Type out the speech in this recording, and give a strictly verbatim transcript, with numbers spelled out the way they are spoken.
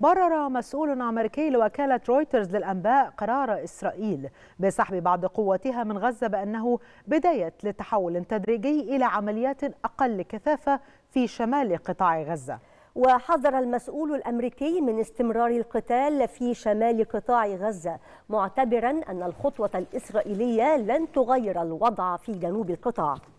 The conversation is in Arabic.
برر مسؤول أمريكي لوكالة رويترز للأنباء قرار إسرائيل بسحب بعض قوتها من غزة بأنه بداية لتحول تدريجي إلى عمليات أقل كثافة في شمال قطاع غزة. وحذر المسؤول الأمريكي من استمرار القتال في شمال قطاع غزة، معتبرا أن الخطوة الإسرائيلية لن تغير الوضع في جنوب القطاع.